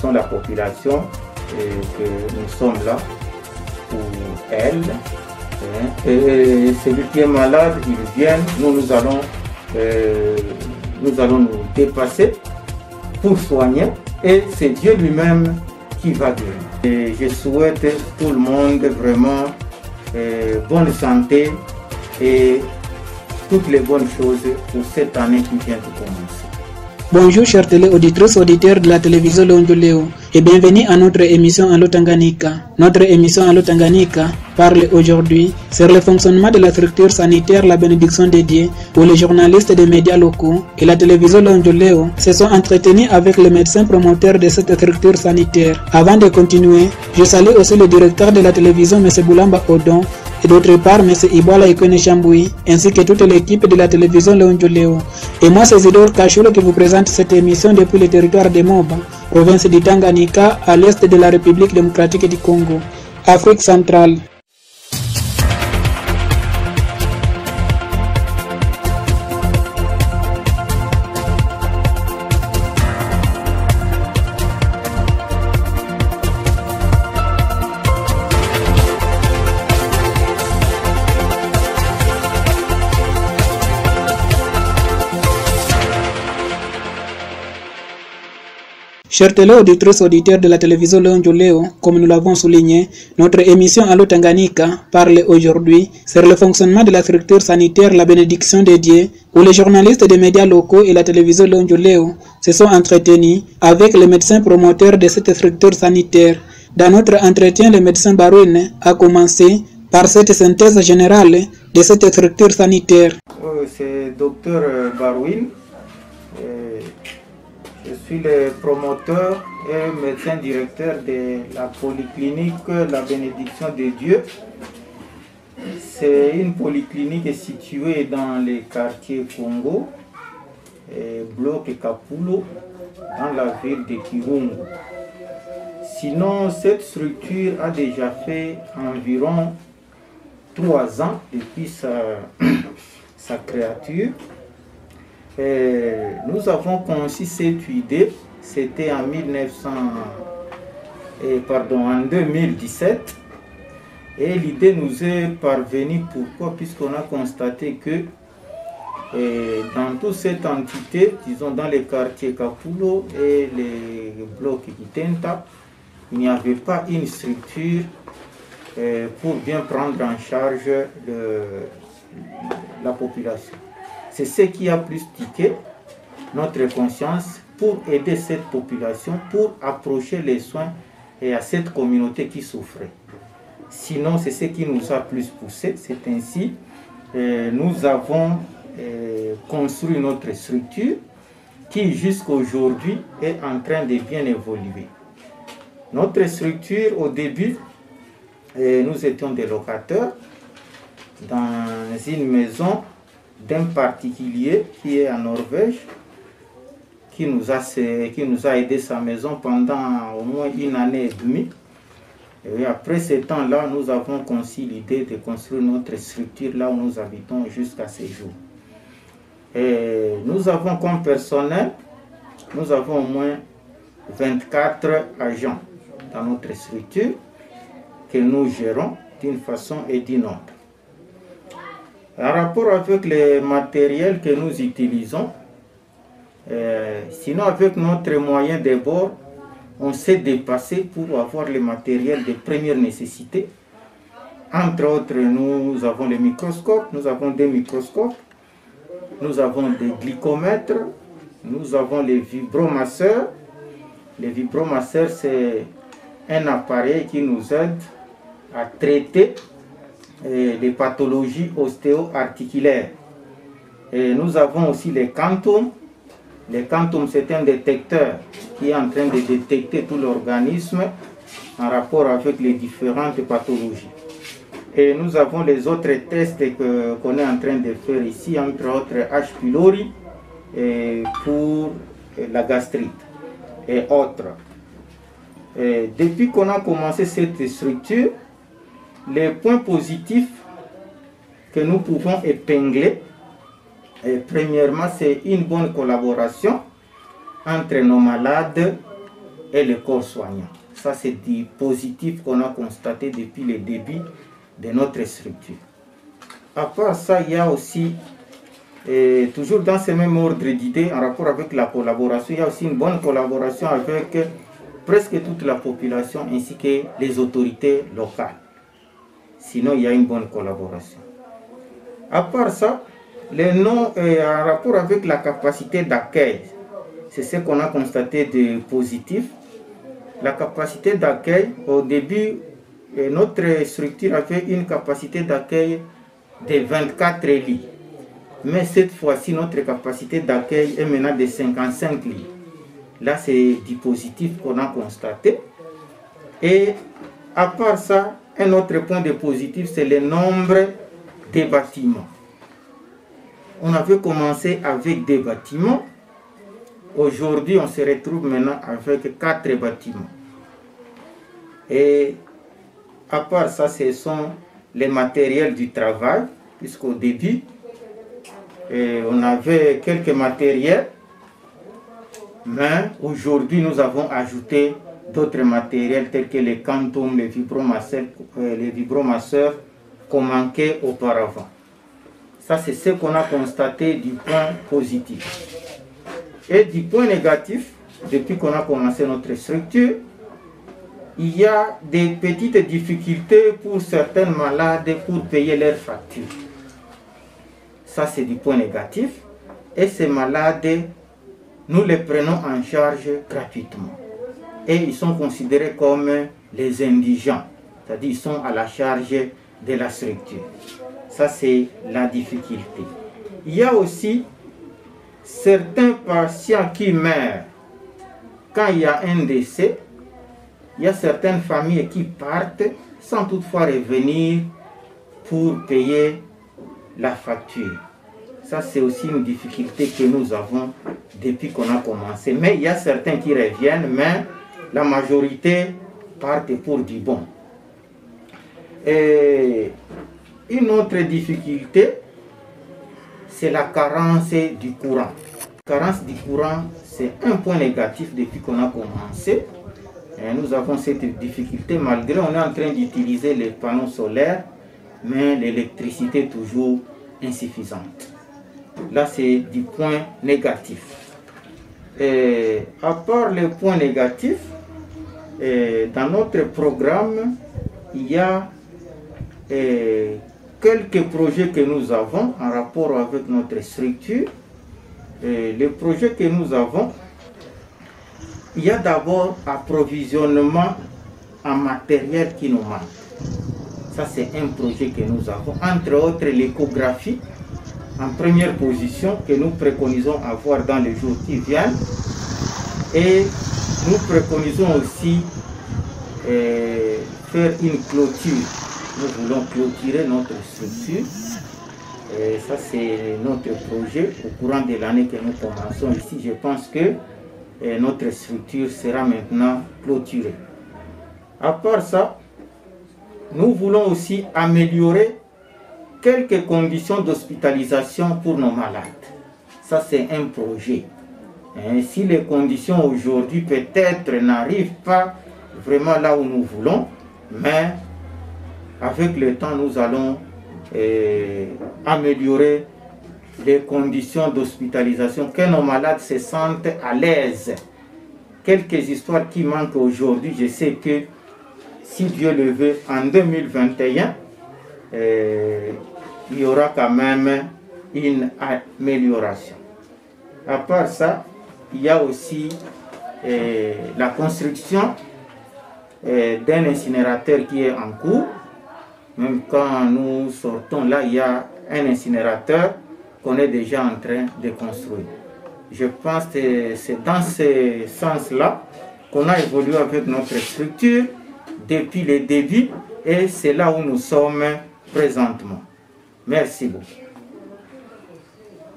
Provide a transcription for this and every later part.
sont la population et que nous sommes là pour elle. Et celui qui est malade, il vient, nous allons nous dépasser pour soigner et c'est Dieu lui-même qui va guérir. Et je souhaite tout le monde vraiment bonne santé et toutes les bonnes choses pour cette année qui vient de commencer. Bonjour chers téléauditrices, auditeurs de la télévision Londo-Léo et bienvenue à notre émission Alo Tanganika. Notre émission Alo Tanganika parle aujourd'hui sur le fonctionnement de la structure sanitaire La Bénédiction dédiée où les journalistes des médias locaux et la télévision Londo-Léo se sont entretenus avec les médecins promoteurs de cette structure sanitaire. Avant de continuer, je salue aussi le directeur de la télévision M. Bulamba Odon et d'autre part M. Ibola Ikone Chamboui ainsi que toute l'équipe de la télévision Londo-Léo. Et moi c'est Zidor Kachoulo qui vous présente cette émission depuis le territoire de Moba, province du Tanganyika, à l'est de la République démocratique du Congo, Afrique centrale. Chers téléauditrices, auditeurs de la télévision Londo-Léo, comme nous l'avons souligné, notre émission Alo Tanganika parle aujourd'hui sur le fonctionnement de la structure sanitaire La Bénédiction dédiée, où les journalistes des médias locaux et la télévision Londo-Léo se sont entretenus avec les médecins promoteurs de cette structure sanitaire. Dans notre entretien, le médecin Barouine a commencé par cette synthèse générale de cette structure sanitaire. C'est docteur Barouine. Je suis le promoteur et médecin directeur de la polyclinique La Bénédiction de Dieu. C'est une polyclinique située dans le quartier Congo, bloc Kapulo, dans la ville de Kirungu. Sinon, cette structure a déjà fait environ 3 ans depuis sa créature. Et nous avons conçu cette idée, c'était en 2017, et l'idée nous est parvenue. Pourquoi? Puisqu'on a constaté que dans toute cette entité, disons dans les quartiers Kapulo et les blocs Kitenta, il n'y avait pas une structure pour bien prendre en charge la population. C'est ce qui a plus piqué notre conscience pour aider cette population, pour approcher les soins et à cette communauté qui souffrait. Sinon, c'est ce qui nous a plus poussé. C'est ainsi que nous avons construit notre structure qui, jusqu'à aujourd'hui, est en train de bien évoluer. Notre structure, au début, nous étions des locataires dans une maison d'un particulier qui est en Norvège, qui nous a aidé sa maison pendant au moins 1 année et demie. Et après ce temps-là, nous avons conçu l'idée de construire notre structure là où nous habitons jusqu'à ces jours. Et nous avons comme personnel, nous avons au moins 24 agents dans notre structure que nous gérons d'une façon et d'une autre. En rapport avec les matériels que nous utilisons, sinon avec notre moyen de bord, on s'est dépassé pour avoir les matériels de première nécessité. Entre autres, nous avons les microscopes, nous avons des microscopes, nous avons des glycomètres, nous avons les vibromasseurs. Les vibromasseurs, c'est un appareil qui nous aide à traiter les pathologies ostéo-articulaires. Et nous avons aussi les quantums. Les quantums, c'est un détecteur qui est en train de détecter tout l'organisme en rapport avec les différentes pathologies. Et nous avons les autres tests qu'on est en train de faire ici, entre autres H. pylori pour la gastrite et autres. Et depuis qu'on a commencé cette structure, les points positifs que nous pouvons épingler, premièrement, c'est une bonne collaboration entre nos malades et le corps soignant. Ça, c'est du positif qu'on a constaté depuis le début de notre structure. À part ça, il y a aussi, toujours dans ce même ordre d'idée, en rapport avec la collaboration, il y a aussi une bonne collaboration avec presque toute la population ainsi que les autorités locales. Sinon, il y a une bonne collaboration. À part ça, les noms en rapport avec la capacité d'accueil, c'est ce qu'on a constaté de positif. La capacité d'accueil, au début, notre structure avait une capacité d'accueil de 24 lits. Mais cette fois-ci, notre capacité d'accueil est maintenant de 55 lits. Là, c'est du positif qu'on a constaté. Et à part ça, un autre point de positif, c'est le nombre des bâtiments. On avait commencé avec des bâtiments. Aujourd'hui, on se retrouve maintenant avec 4 bâtiments. Et à part ça, ce sont les matériels du travail, puisqu'au début, on avait quelques matériels, mais aujourd'hui, nous avons ajouté d'autres matériels tels que les quantum, les vibromasseurs qu'on manquait auparavant. Ça, c'est ce qu'on a constaté du point positif. Et du point négatif, depuis qu'on a commencé notre structure, il y a des petites difficultés pour certains malades pour payer leurs factures. Ça, c'est du point négatif. Et ces malades, nous les prenons en charge gratuitement. Et ils sont considérés comme les indigents, c'est-à-dire ils sont à la charge de la structure. Ça, c'est la difficulté. Il y a aussi certains patients qui meurent. Quand il y a un décès, il y a certaines familles qui partent sans toutefois revenir pour payer la facture. Ça, c'est aussi une difficulté que nous avons depuis qu'on a commencé. Mais il y a certains qui reviennent, mais la majorité partent pour du bon. Et une autre difficulté, c'est la carence du courant. La carence du courant, c'est un point négatif depuis qu'on a commencé. Et nous avons cette difficulté, malgré on est en train d'utiliser les panneaux solaires, mais l'électricité est toujours insuffisante. Là, c'est du point négatif. Et à part les points négatifs, dans notre programme, il y a quelques projets que nous avons en rapport avec notre structure. Et les projets que nous avons, il y a d'abord approvisionnement en matériel qui nous manque. Ça, c'est un projet que nous avons. Entre autres, l'échographie, en première position, que nous préconisons avoir dans les jours qui viennent. Et nous préconisons aussi faire une clôture. Nous voulons clôturer notre structure. Et ça, c'est notre projet au courant de l'année que nous commençons ici. Je pense que notre structure sera maintenant clôturée. À part ça, nous voulons aussi améliorer quelques conditions d'hospitalisation pour nos malades. Ça, c'est un projet. Et si les conditions aujourd'hui peut-être n'arrivent pas vraiment là où nous voulons, mais avec le temps, nous allons améliorer les conditions d'hospitalisation, que nos malades se sentent à l'aise. Quelques histoires qui manquent aujourd'hui, je sais que si Dieu le veut, en 2021, il y aura quand même une amélioration. À part ça, il y a aussi la construction d'un incinérateur qui est en cours. Même quand nous sortons, là, il y a un incinérateur qu'on est déjà en train de construire. Je pense que c'est dans ce sens-là qu'on a évolué avec notre structure depuis le début et c'est là où nous sommes présentement. Merci beaucoup.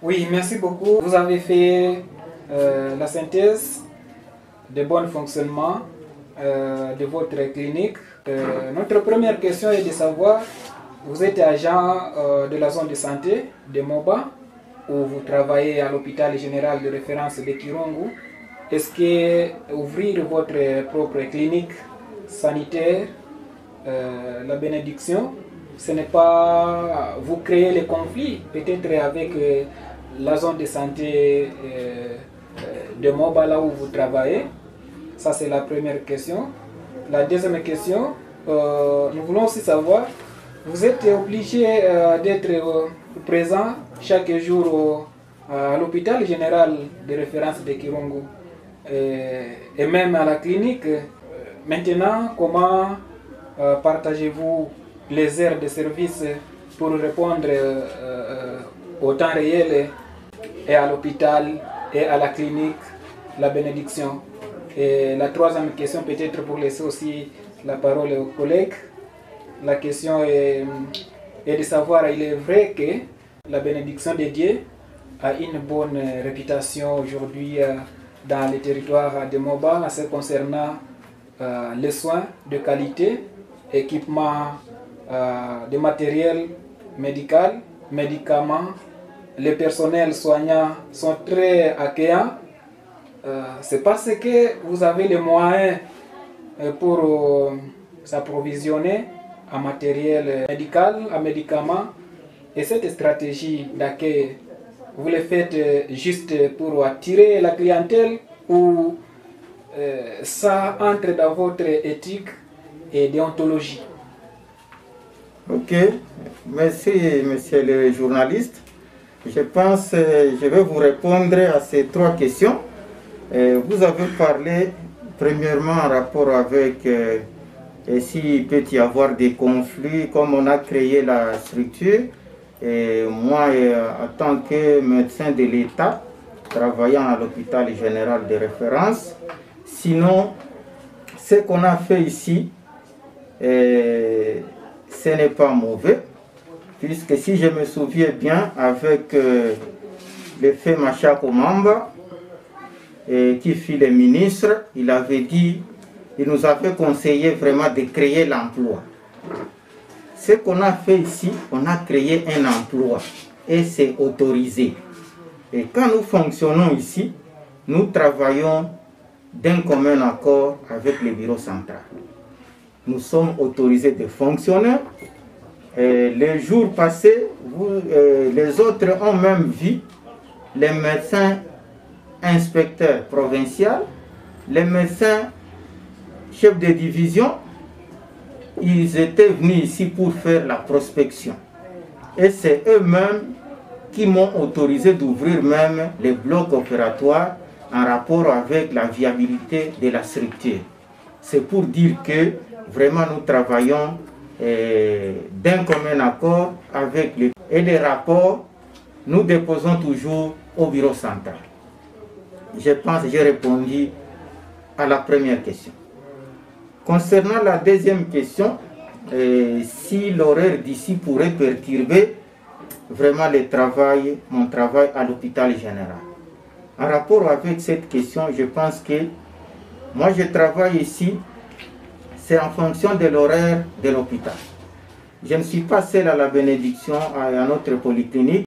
Oui, merci beaucoup. Vous avez fait la synthèse de bon fonctionnement de votre clinique. Notre première question est de savoir, vous êtes agent de la zone de santé de Moba, où vous travaillez à l'hôpital général de référence de Kirungu Est-ce que ouvrir votre propre clinique sanitaire, la bénédiction, ce n'est pas vous créer les conflits, peut-être avec la zone de santé de Moba, là où vous travaillez? Ça c'est la première question. La deuxième question, nous voulons aussi savoir, vous êtes obligé d'être présent chaque jour à l'hôpital général de référence de Kirungu et même à la clinique. Maintenant, comment partagez-vous les heures de service pour répondre au temps réel et à l'hôpital et à la clinique, la bénédiction? Et la troisième question, peut-être pour laisser aussi la parole aux collègues, la question est de savoir, il est vrai que la bénédiction de Dieu a une bonne réputation aujourd'hui dans les territoires de Moba, en ce concernant les soins de qualité, équipements de matériel médical, médicaments. Les personnels soignants sont très accueillants. C'est parce que vous avez les moyens pour s'approvisionner en matériel médical, en médicaments. Et cette stratégie d'accueil, vous le faites juste pour attirer la clientèle ou ça entre dans votre éthique et déontologie? Ok, merci monsieur le journaliste. Je pense que je vais vous répondre à ces trois questions. Vous avez parlé premièrement en rapport avec s'il peut y avoir des conflits, comme on a créé la structure. Et moi, en tant que médecin de l'État, travaillant à l'hôpital général de référence, sinon, ce qu'on a fait ici, ce n'est pas mauvais, puisque si je me souviens bien, avec le fait Machakomamba, qui fut le ministre, il avait dit, il nous avait conseillé vraiment de créer l'emploi. Ce qu'on a fait ici, on a créé un emploi et c'est autorisé. Et quand nous fonctionnons ici, nous travaillons d'un commun accord avec le bureau central. Nous sommes autorisés de fonctionner. Et les jours passés, les autres ont même vu les médecins inspecteurs provinciaux, les médecins chefs de division, ils étaient venus ici pour faire la prospection. Et c'est eux-mêmes qui m'ont autorisé d'ouvrir même les blocs opératoires en rapport avec la viabilité de la structure. C'est pour dire que vraiment nous travaillons d'un commun accord avec les... Et les rapports, nous déposons toujours au bureau central. Je pense que j'ai répondu à la première question. Concernant la deuxième question, si l'horaire d'ici pourrait perturber vraiment le travail, mon travail à l'hôpital général. En rapport avec cette question, je pense que moi je travaille ici, c'est en fonction de l'horaire de l'hôpital. Je ne suis pas seul à la bénédiction, à notre polyclinique.